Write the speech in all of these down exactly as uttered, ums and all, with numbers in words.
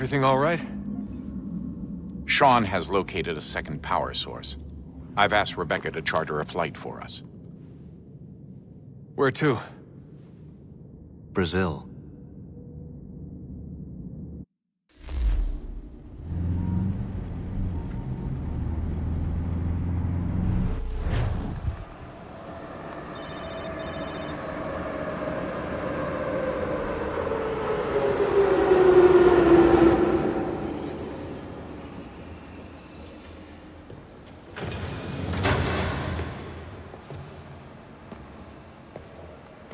Everything all right? Sean has located a second power source. I've asked Rebecca to charter a flight for us. Where to? Brazil.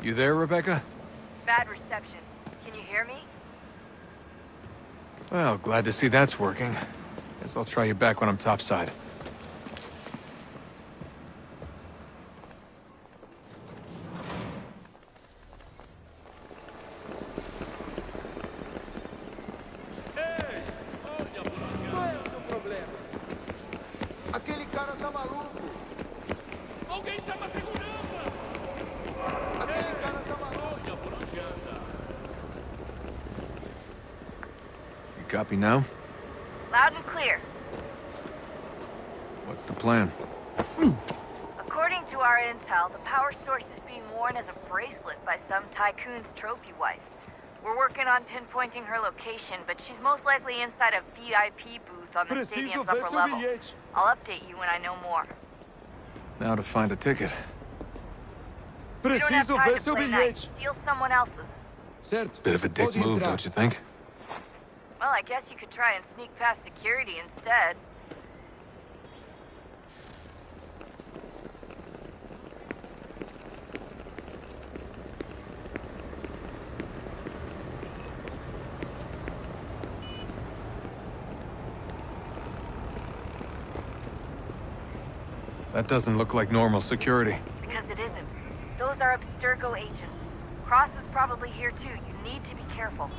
You there, Rebecca? Bad reception. Can you hear me? Well, glad to see that's working. Guess I'll try you back when I'm topside. Copy now? Loud and clear. What's the plan? According to our intel, the power source is being worn as a bracelet by some tycoon's trophy wife. We're working on pinpointing her location, but she's most likely inside a V I P booth on the Preciso stadium's upper level. Bilhete. I'll update you when I know more. Now to find a ticket. Preciso you don't have time to play nice. Steal someone else's. Certo. Bit of a dick Pode move, entrar. Don't you think? Well, I guess you could try and sneak past security instead. That doesn't look like normal security. Because it isn't. Those are Abstergo agents. Cross is probably here too. You need to be careful.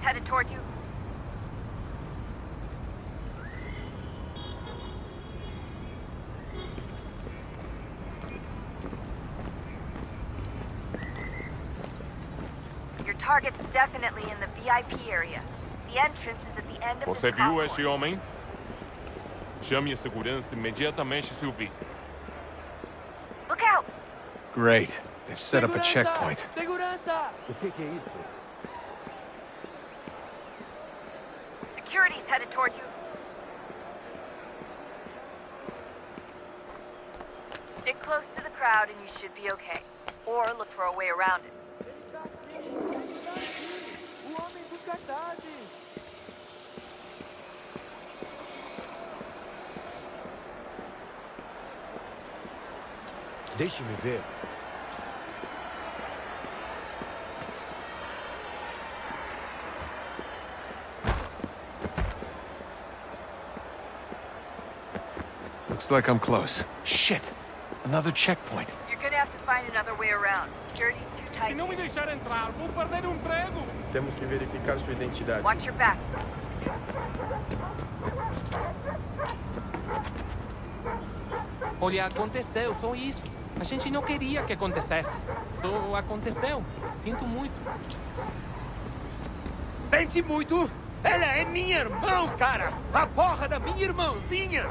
Headed toward you. Your target's definitely in the V I P area. The entrance is at the end of the Você viu esse homem? Chame a segurança imediatamente se o vir. Look out! Great. They've set Segurança! Up a checkpoint. Segurança! Security's headed toward you. Stick close to the crowd and you should be okay. Or look for a way around it. Deixe-me ver. Looks like I'm close. Shit! Another checkpoint. You're gonna have to find another way around. Security's too tight. Se não me deixar entrar, vou perder um emprego. Temos que verificar sua identidade. Watch your back. Olha, aconteceu, só isso. A gente não queria que acontecesse. Só aconteceu. Sinto muito. Sente muito? Ela é minha irmã, cara! A porra da minha irmãzinha!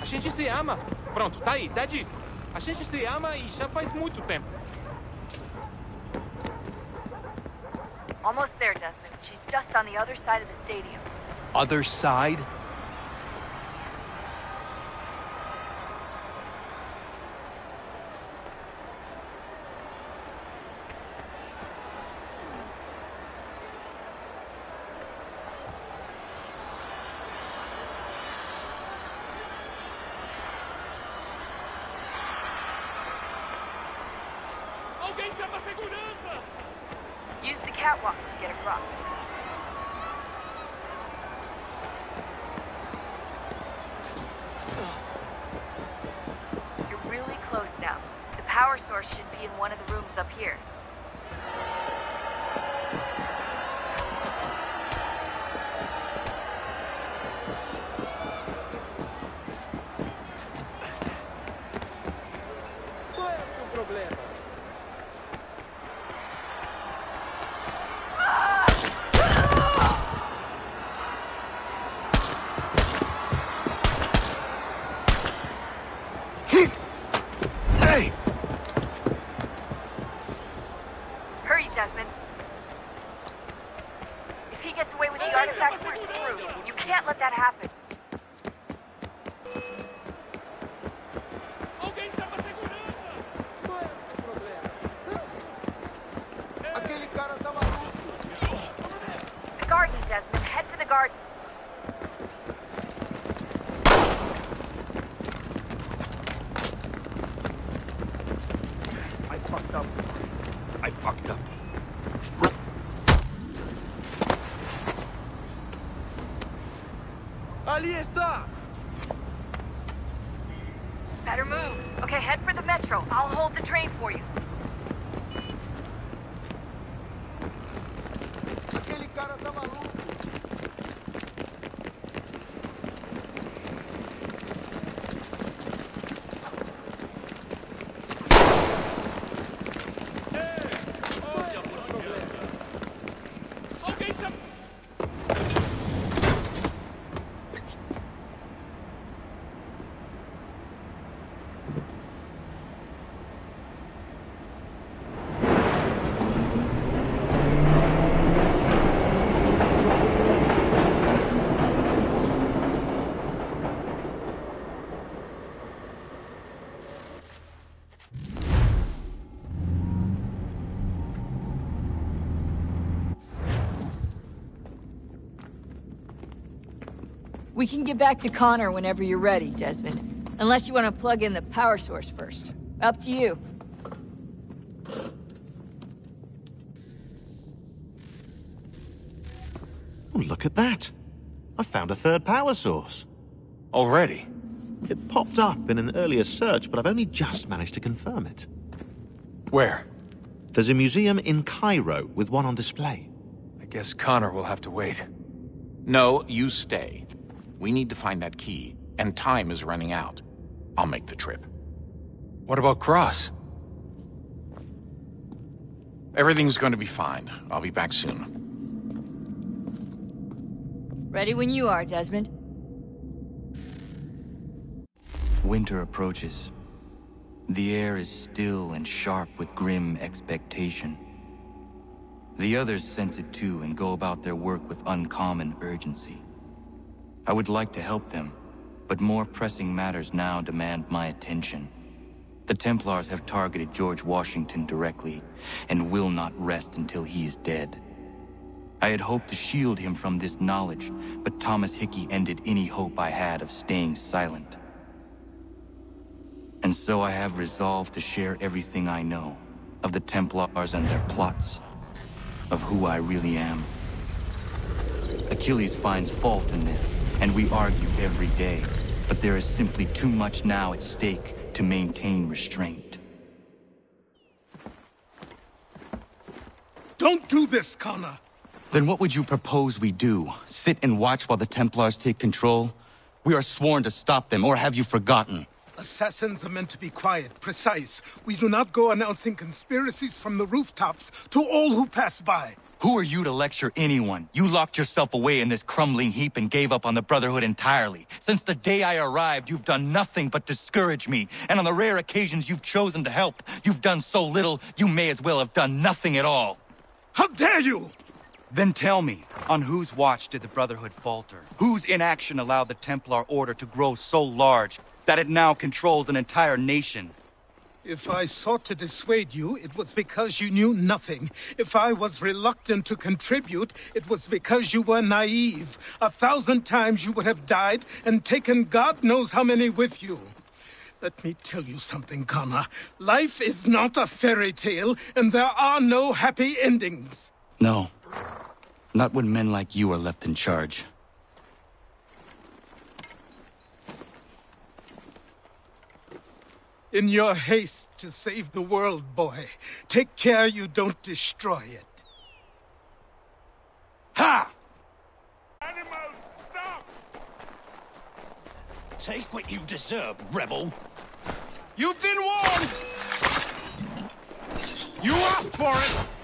A gente se ama. Pronto, tá aí, tá dito. A gente se ama e já faz muito tempo. Almost there, Desmond. She's just on the other side of the stadium. Other side? Use the catwalks to get across. You're really close now. The power source should be in one of the rooms up here. Desmond. If he gets away with the artifacts, we're screwed. You can't let that happen. The garden, Desmond. Head for the garden. I fucked up. I fucked up. Ali está! Better move. Okay, head for the metro. I'll hold the train for you. We can get back to Connor whenever you're ready, Desmond. Unless you want to plug in the power source first. Up to you. Oh, look at that! I found a third power source. Already? It popped up in an earlier search, but I've only just managed to confirm it. Where? There's a museum in Cairo with one on display. I guess Connor will have to wait. No, you stay. We need to find that key, and time is running out. I'll make the trip. What about Cross? Everything's going to be fine. I'll be back soon. Ready when you are, Desmond. Winter approaches. The air is still and sharp with grim expectation. The others sense it too and go about their work with uncommon urgency. I would like to help them, but more pressing matters now demand my attention. The Templars have targeted George Washington directly, and will not rest until he is dead. I had hoped to shield him from this knowledge, but Thomas Hickey ended any hope I had of staying silent. And so I have resolved to share everything I know, of the Templars and their plots, of who I really am. Achilles finds fault in this, and we argue every day, but there is simply too much now at stake to maintain restraint. Don't do this, Connor! Then what would you propose we do? Sit and watch while the Templars take control? We are sworn to stop them, or have you forgotten? Assassins are meant to be quiet, precise. We do not go announcing conspiracies from the rooftops to all who pass by. Who are you to lecture anyone? You locked yourself away in this crumbling heap and gave up on the Brotherhood entirely. Since the day I arrived, you've done nothing but discourage me, and on the rare occasions you've chosen to help, you've done so little, you may as well have done nothing at all. How dare you! Then tell me, on whose watch did the Brotherhood falter? Whose inaction allowed the Templar Order to grow so large that it now controls an entire nation? If I sought to dissuade you, it was because you knew nothing. If I was reluctant to contribute, it was because you were naive. A thousand times you would have died and taken God knows how many with you. Let me tell you something, Connor. Life is not a fairy tale, and there are no happy endings. No. Not when men like you are left in charge. In your haste to save the world, boy, take care you don't destroy it. Ha! Animals, stop! Take what you deserve, rebel. You've been warned! You asked for it!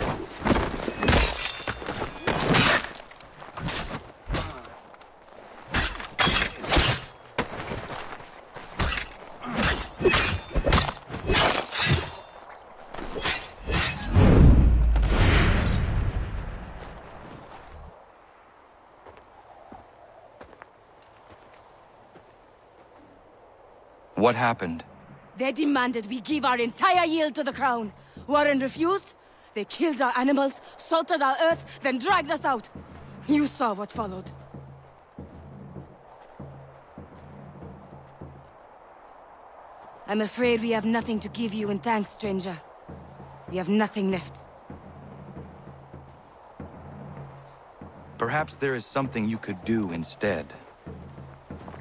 What happened? They demanded we give our entire yield to the crown. Warren refused. They killed our animals, salted our earth, then dragged us out. You saw what followed. I'm afraid we have nothing to give you in thanks, stranger. We have nothing left. Perhaps there is something you could do instead.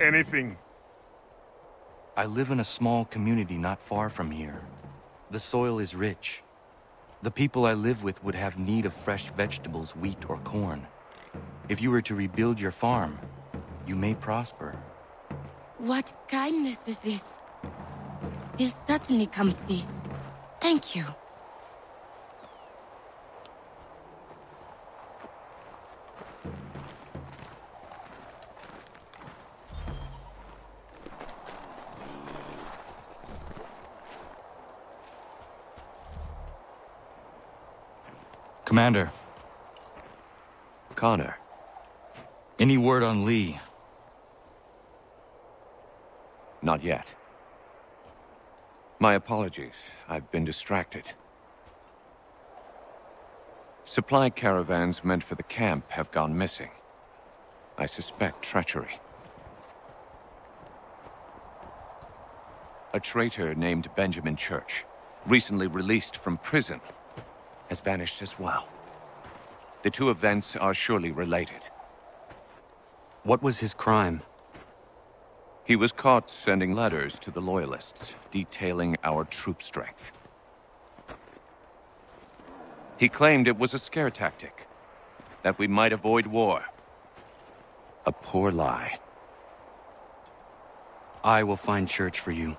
Anything. I live in a small community not far from here. The soil is rich. The people I live with would have need of fresh vegetables, wheat or corn. If you were to rebuild your farm, you may prosper. What kindness is this? It certainly comes see. Thank you. Commander. Connor. Any word on Lee? Not yet. My apologies. I've been distracted. Supply caravans meant for the camp have gone missing. I suspect treachery. A traitor named Benjamin Church, recently released from prison, has vanished as well. The two events are surely related. What was his crime? He was caught sending letters to the Loyalists, detailing our troop strength. He claimed it was a scare tactic, that we might avoid war. A poor lie. I will find Church for you.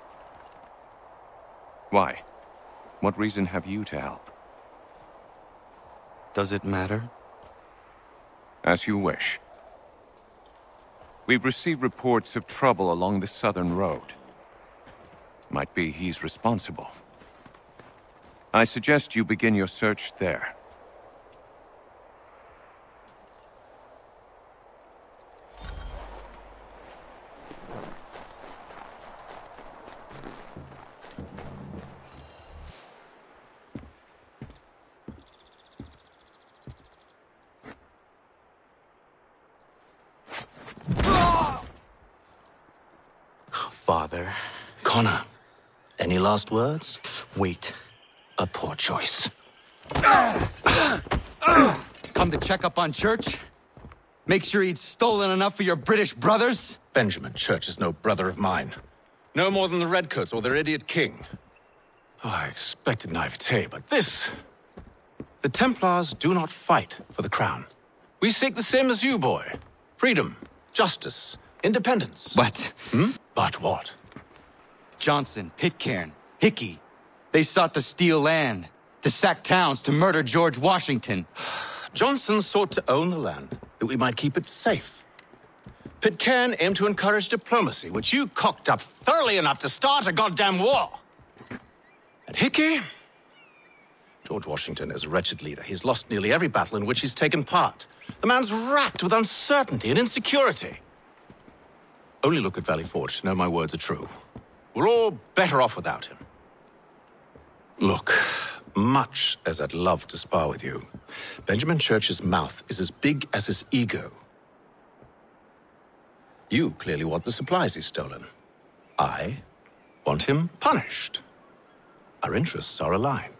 Why? What reason have you to help? Does it matter? As you wish. We've received reports of trouble along the southern road. Might be he's responsible. I suggest you begin your search there. Last words? Wait. A poor choice. Come to check up on Church? Make sure he'd stolen enough for your British brothers? Benjamin Church is no brother of mine. No more than the Redcoats or their idiot king. Oh, I expected naivete, but this... The Templars do not fight for the crown. We seek the same as you, boy. Freedom, justice, independence. But... Hmm? But what? Johnson, Pitcairn, Hickey. They sought to steal land, to sack towns, to murder George Washington. Johnson sought to own the land, that we might keep it safe. Pitcairn aimed to encourage diplomacy, which you cocked up thoroughly enough to start a goddamn war. And Hickey? George Washington is a wretched leader. He's lost nearly every battle in which he's taken part. The man's racked with uncertainty and insecurity. Only look at Valley Forge to know my words are true. We're all better off without him. Look, much as I'd love to spar with you, Benjamin Church's mouth is as big as his ego. You clearly want the supplies he's stolen. I want him punished. Our interests are aligned.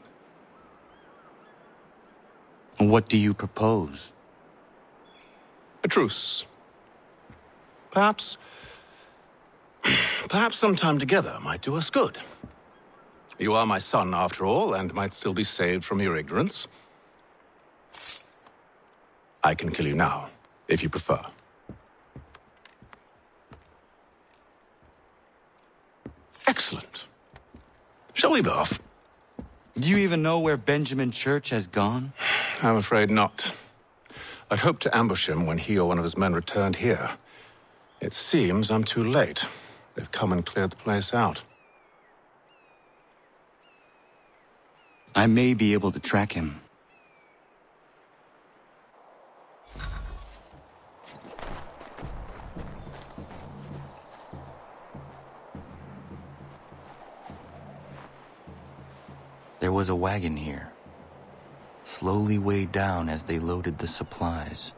What do you propose? A truce. Perhaps... Perhaps some time together might do us good. You are my son, after all, and might still be saved from your ignorance. I can kill you now, if you prefer. Excellent. Shall we be off? Do you even know where Benjamin Church has gone? I'm afraid not. I'd hoped to ambush him when he or one of his men returned here. It seems I'm too late. They've come and cleared the place out. I may be able to track him. was a wagon here, slowly weighed down as they loaded the supplies.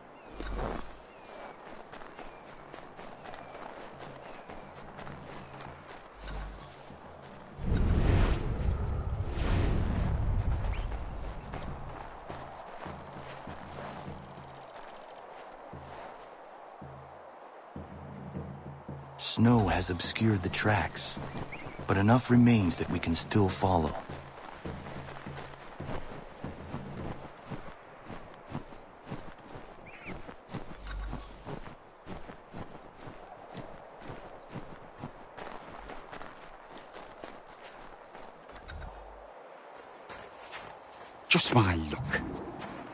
Snow has obscured the tracks, but enough remains that we can still follow. Just my luck.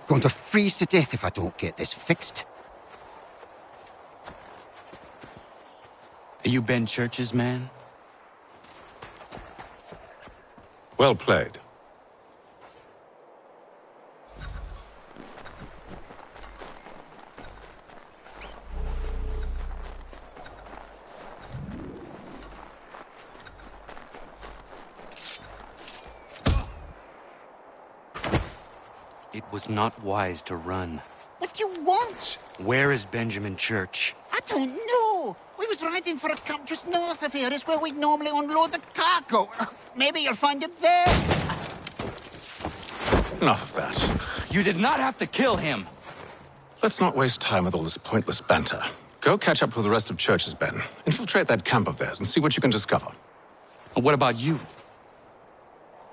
Going to freeze to death if I don't get this fixed. Are you Ben Church's man? Well played. It was not wise to run. What do you want? Where is Benjamin Church? I don't know. Riding for a camp just north of here is where we normally unload the cargo. Maybe you'll find him there. Enough of that. You did not have to kill him. Let's not waste time with all this pointless banter. Go catch up with the rest of Church's men. Infiltrate that camp of theirs and see what you can discover. And what about you?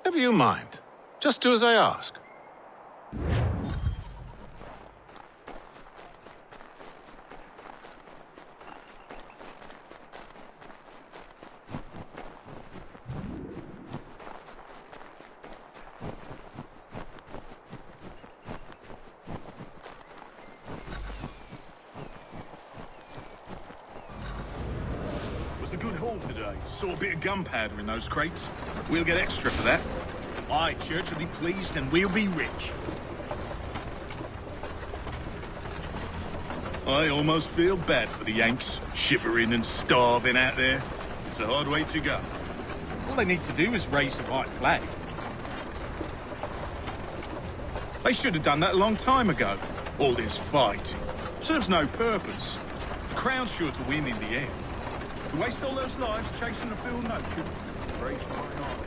Never you mind. Just do as I ask. Saw a bit of gunpowder in those crates. We'll get extra for that. Aye, Church will be pleased and we'll be rich. I almost feel bad for the Yanks, shivering and starving out there. It's a hard way to go. All they need to do is raise the white flag. They should have done that a long time ago. All this fighting serves no purpose. The crown's sure to win in the end. To waste all those lives chasing a field note should break my heart.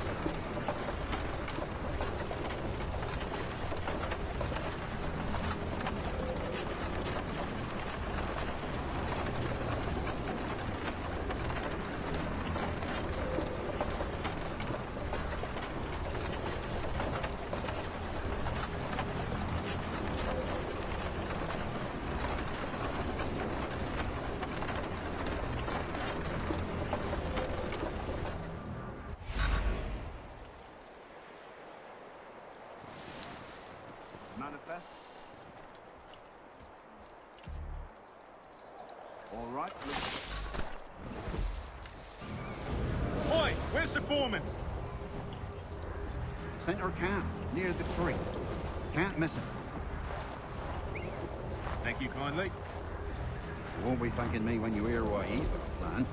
Thanking me when you hear what he's got planned.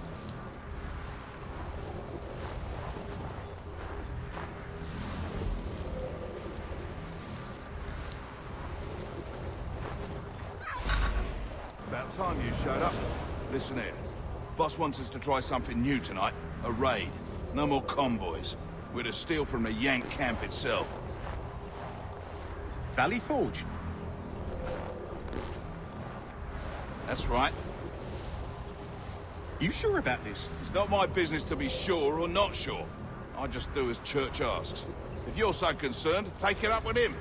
About time you showed up. Listen here. Boss wants us to try something new tonight. A raid. No more convoys. We're to steal from the Yank camp itself. Valley Forge. That's right. You sure about this? It's not my business to be sure or not sure. I just do as Church asks. If you're so concerned, take it up with him.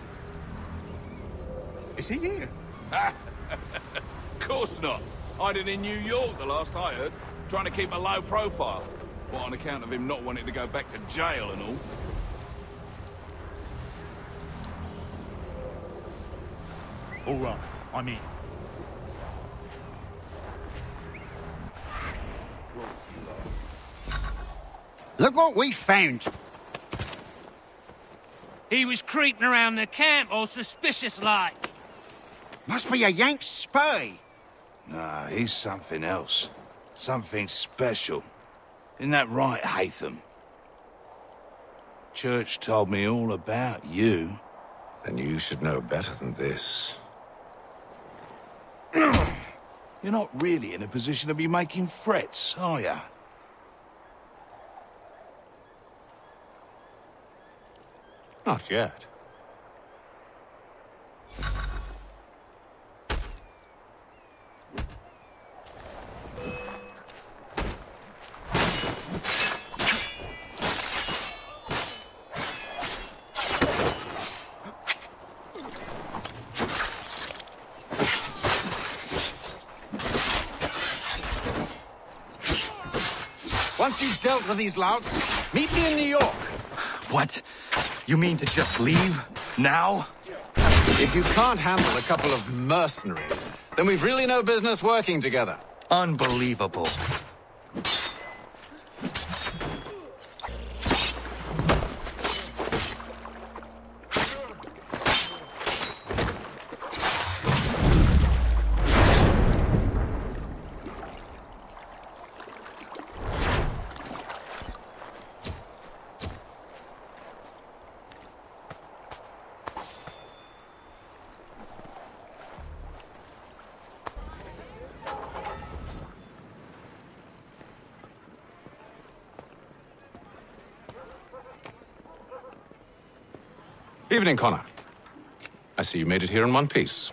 Is he here? Of course not. Hiding in New York, the last I heard. Trying to keep a low profile. What, on account of him not wanting to go back to jail and all? All right, I'm in. Look what we found! He was creeping around the camp, all suspicious-like. Must be a Yank spy. Nah, he's something else. Something special. Isn't that right, Haytham? Church told me all about you. Then you should know better than this. You're not really in a position to be making threats, are you? Not yet. Once you've dealt with these louts, meet me in New York. What? You mean to just leave? Now? If you can't handle a couple of mercenaries, then we've really no business working together. Unbelievable. Evening, Connor. I see you made it here in one piece.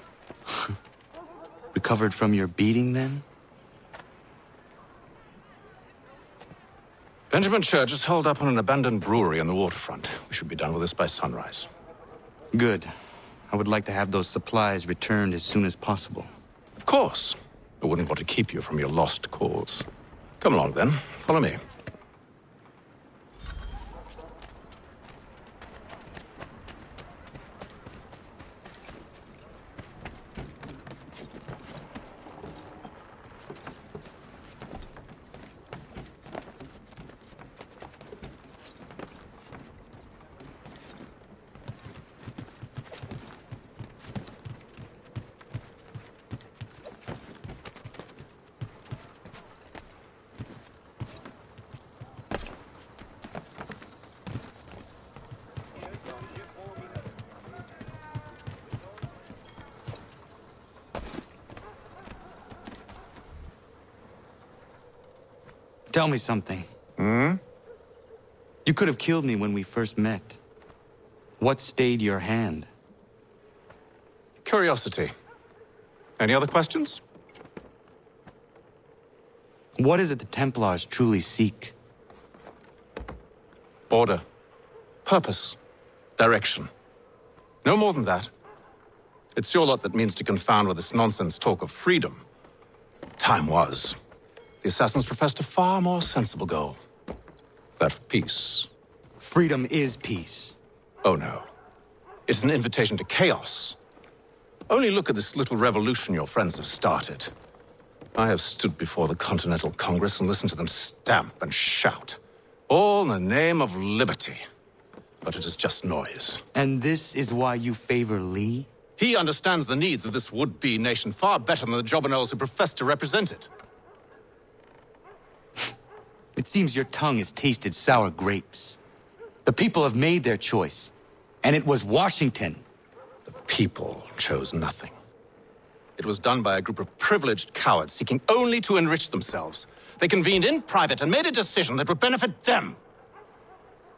Recovered from your beating, then? Benjamin Church is holed up on an abandoned brewery on the waterfront. We should be done with this by sunrise. Good. I would like to have those supplies returned as soon as possible. Of course. I wouldn't want to keep you from your lost cause. Come along, then. Follow me. Tell me something. Hmm? You could have killed me when we first met. What stayed your hand? Curiosity. Any other questions? What is it the Templars truly seek? Order. Purpose. Direction. No more than that. It's your lot that means to confound with this nonsense talk of freedom. Time was. The Assassins professed a far more sensible goal. That of peace. Freedom is peace. Oh no. It's an invitation to chaos. Only look at this little revolution your friends have started. I have stood before the Continental Congress and listened to them stamp and shout. All in the name of liberty. But it is just noise. And this is why you favor Lee? He understands the needs of this would-be nation far better than the jobberknows who profess to represent it. It seems your tongue has tasted sour grapes. The people have made their choice, and it was Washington. The people chose nothing. It was done by a group of privileged cowards seeking only to enrich themselves. They convened in private and made a decision that would benefit them.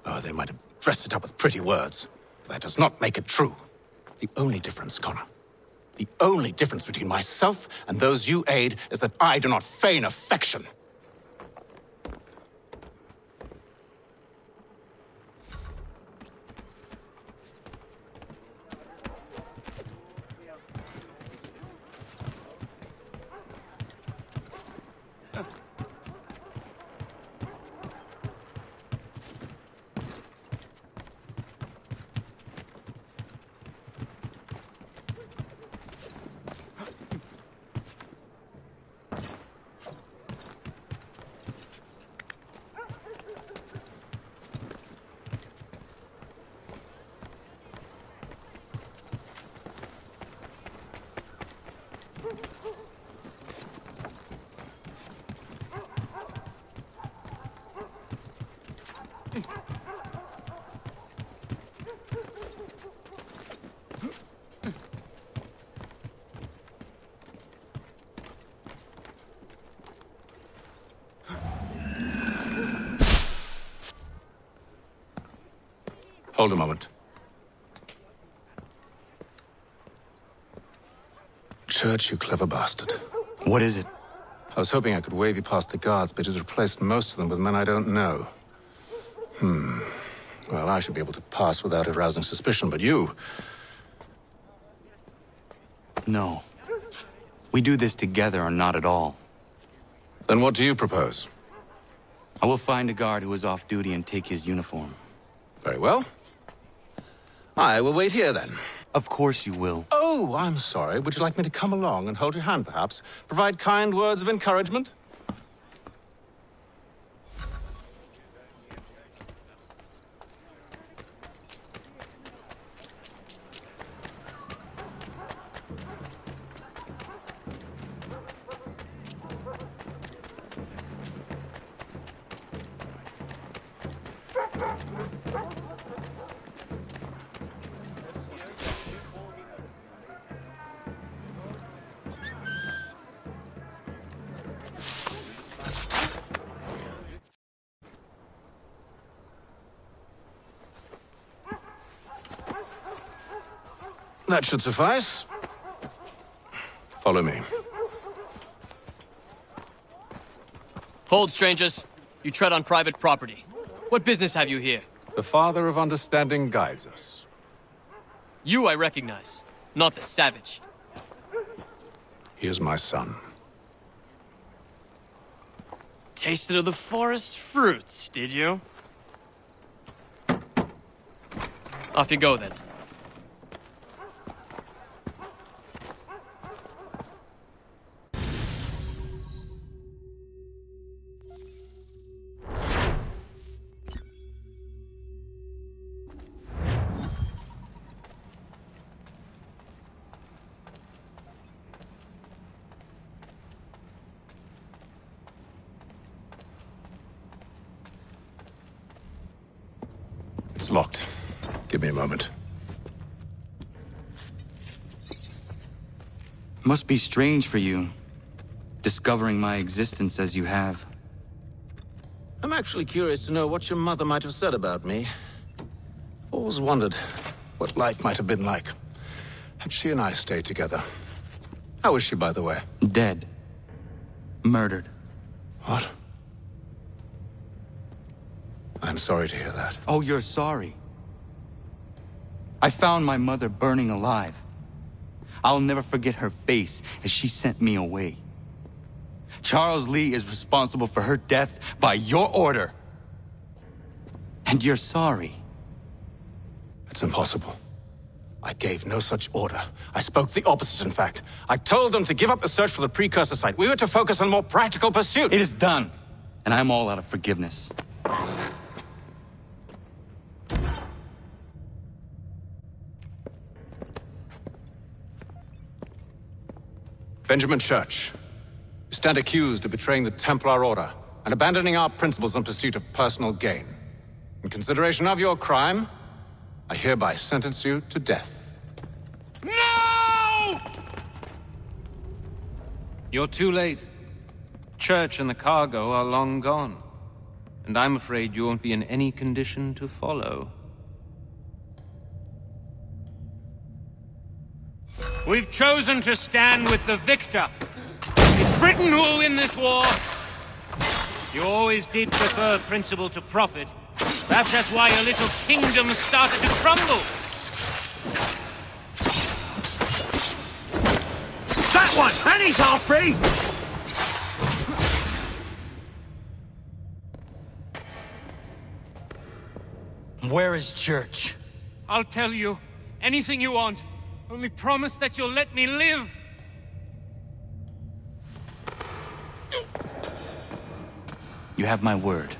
Oh, they might have dressed it up with pretty words, but that does not make it true. The only difference, Connor, the only difference between myself and those you aid is that I do not feign affection. Hold a moment. Church, you clever bastard. What is it? I was hoping I could wave you past the guards, but he's replaced most of them with men I don't know. Hmm. Well, I should be able to pass without arousing suspicion, but you... No. We do this together or not at all. Then what do you propose? I will find a guard who is off duty and take his uniform. Very well. I will wait here, then. Of course you will. Oh, I'm sorry. Would you like me to come along and hold your hand, perhaps? Provide kind words of encouragement? That should suffice. Follow me. Hold, strangers. You tread on private property. What business have you here? The Father of Understanding guides us. You I recognize, not the savage. He is my son. Tasted of the forest's fruits, did you? Off you go, then. It's locked. Give me a moment. Must be strange for you, discovering my existence as you have. I'm actually curious to know what your mother might have said about me. Always wondered what life might have been like had she and I stayed together. How is she, by the way? Dead. Murdered. What? I'm sorry to hear that. Oh, you're sorry. I found my mother burning alive. I'll never forget her face as she sent me away. Charles Lee is responsible for her death by your order. And you're sorry. It's impossible. I gave no such order. I spoke the opposite, in fact. I told them to give up the search for the precursor site. We were to focus on more practical pursuits. It is done, and I'm all out of forgiveness. Benjamin Church, you stand accused of betraying the Templar Order and abandoning our principles in pursuit of personal gain. In consideration of your crime, I hereby sentence you to death. No! You're too late. Church and the cargo are long gone, and I'm afraid you won't be in any condition to follow. We've chosen to stand with the victor. It's Britain who will win this war. You always did prefer principle to profit. Perhaps that's why your little kingdom started to crumble. That one! And he's half free! Where is Church? I'll tell you. Anything you want. Only promise that you'll let me live! You have my word.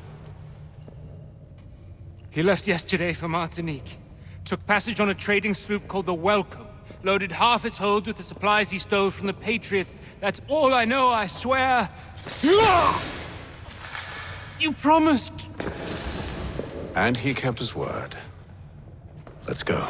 He left yesterday for Martinique. Took passage on a trading sloop called the Welcome. Loaded half its hold with the supplies he stole from the Patriots. That's all I know, I swear. You promised... And he kept his word. Let's go.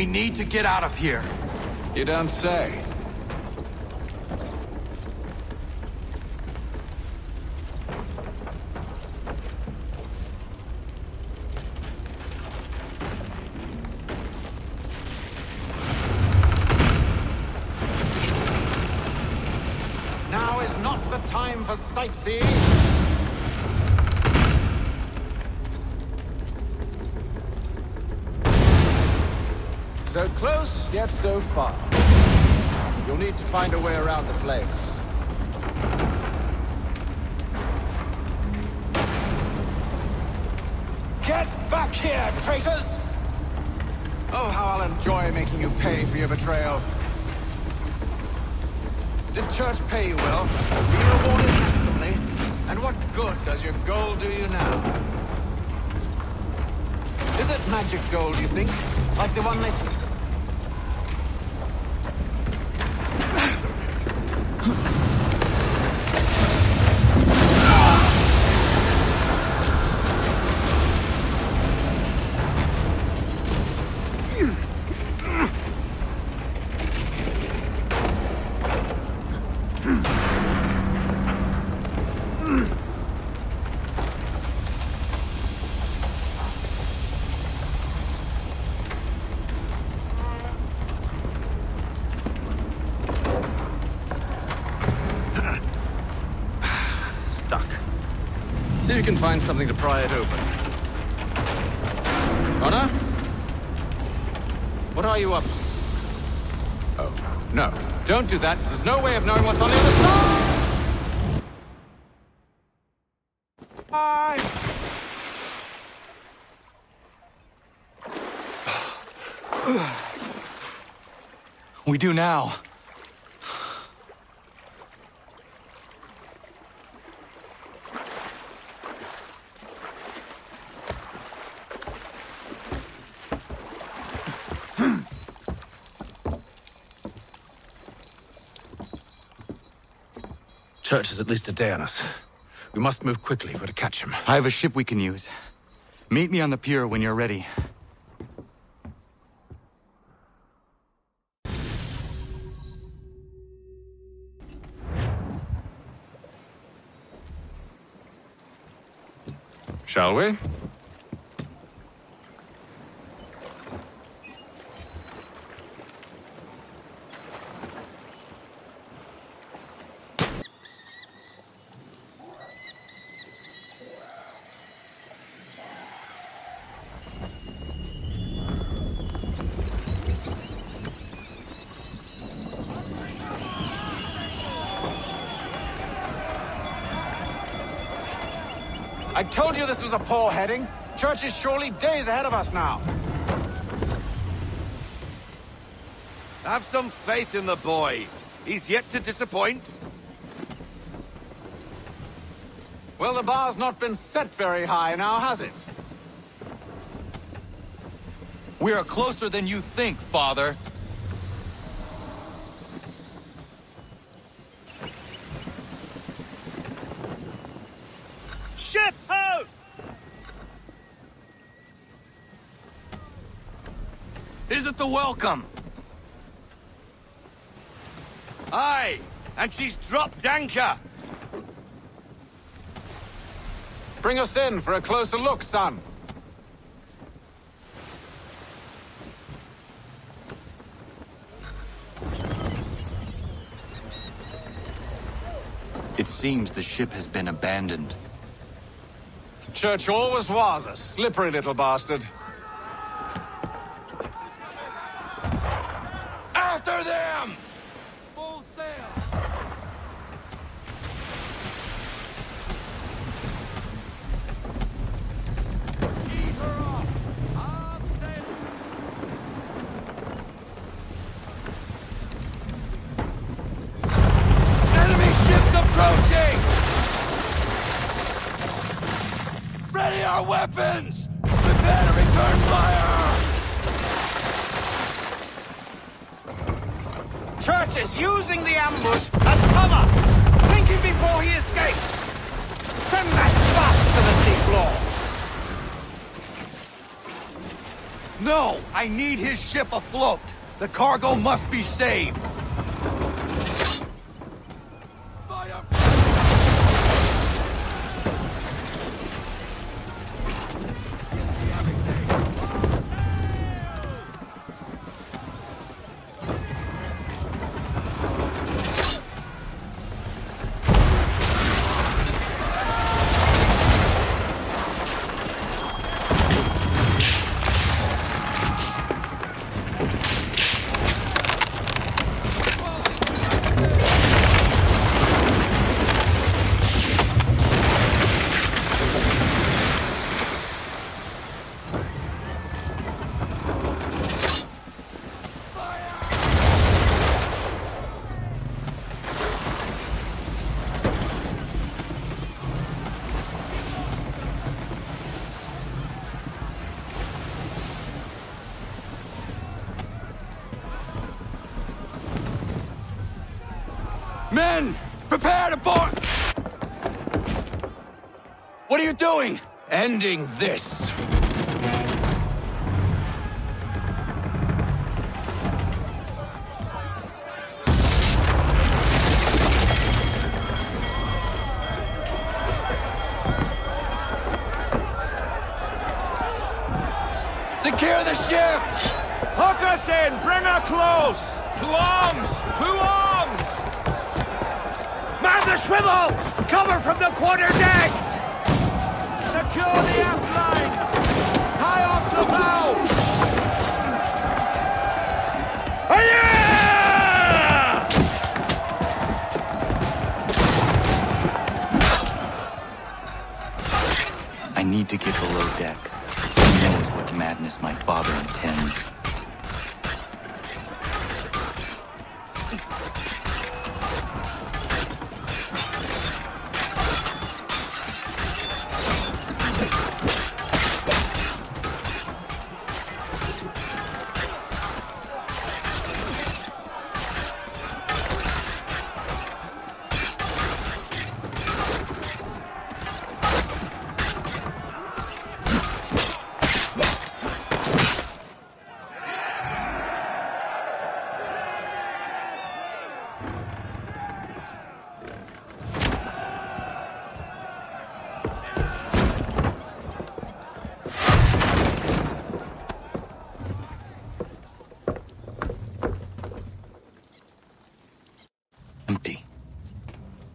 We need to get out of here. You don't say. Now is not the time for sightseeing. So close, yet so far. You'll need to find a way around the flames. Get back here, traitors! Oh, how I'll enjoy making you pay for your betrayal. Did Church pay you well? You rewarded handsomely. And what good does your gold do you now? Is it magic gold, you think? Like the one they... You can find something to pry it open. Connor? What are you up to? Oh, no. Don't do that. There's no way of knowing what's on the other side! Bye. We do now. Church is at least a day on us. We must move quickly if we're to catch him. I have a ship we can use. Meet me on the pier when you're ready. Shall we? I told you this was a poor heading. Church is surely days ahead of us now. Have some faith in the boy. He's yet to disappoint. Well, the bar's not been set very high now, has it? We are closer than you think, Father. The Welcome. Aye, and she's dropped anchor. Bring us in for a closer look, son. It seems the ship has been abandoned. Church always was a slippery little bastard. Them! Full sail! Keep her off! Half sail! Enemy ships approaching! Ready our weapons! Prepare to return fire! Church is using the ambush as cover! Sink him before he escapes! Send that bastard to the seafloor! No! I need his ship afloat! The cargo must be saved! Prepare to board! What are you doing? Ending this. Secure the ship! Hook us in! Bring her close! To arms! To arms! The swivels! Cover from the quarter deck! Secure the aft line! Tie off the bow! Hiya! I need to get below deck. Who knows what madness my father intends?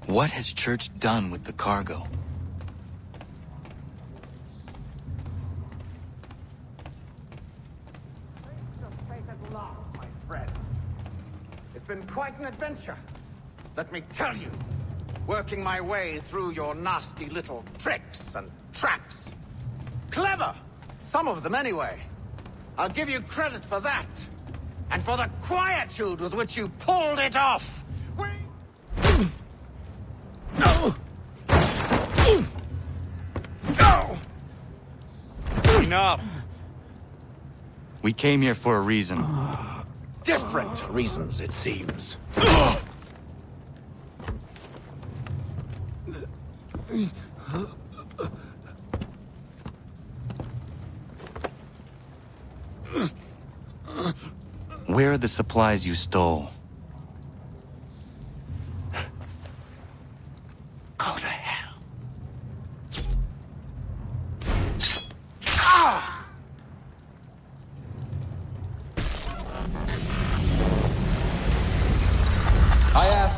What has Church done with the cargo? My friend. It's been quite an adventure. Let me tell you, working my way through your nasty little tricks and traps. Clever! Some of them anyway. I'll give you credit for that. And for the quietude with which you pulled it off. Enough! We came here for a reason. Different reasons, it seems. Where are the supplies you stole?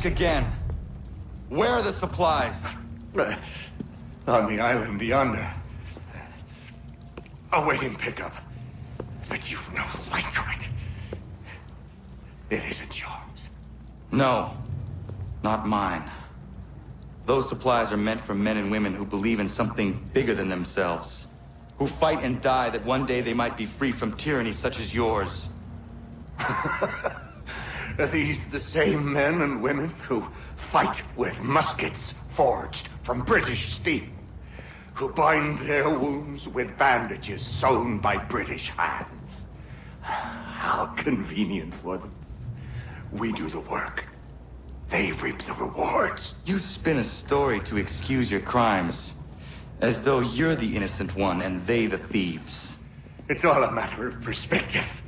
Again. Where are the supplies? On the island yonder. Awaiting pickup. But you've no right to it. It isn't yours. No. Not mine. Those supplies are meant for men and women who believe in something bigger than themselves. Who fight and die that one day they might be free from tyranny such as yours. Are these the same men and women who fight with muskets forged from British steel? Who bind their wounds with bandages sewn by British hands? How convenient for them. We do the work. They reap the rewards. You spin a story to excuse your crimes, as though you're the innocent one and they the thieves. It's all a matter of perspective.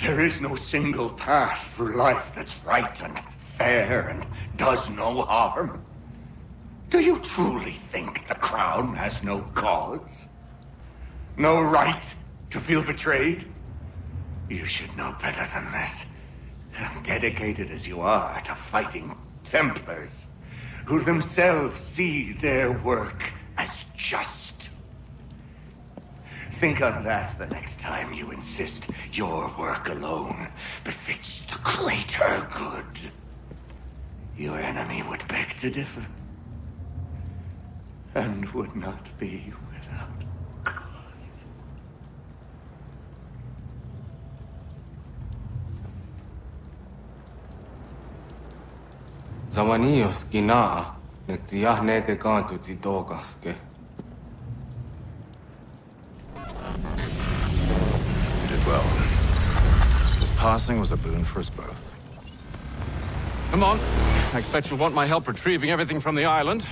There is no single path through life that's right and fair and does no harm. Do you truly think the Crown has no cause? No right to feel betrayed? You should know better than this. Dedicated as you are to fighting Templars, who themselves see their work as just. Think on that the next time you insist your work alone befits the greater good. Your enemy would beg to differ, and would not be without cause. Zawaniyoski naa, nekti jahneete kaantuti tookaske. You did well. His passing was a boon for us both. Come on. I expect you'll want my help retrieving everything from the island.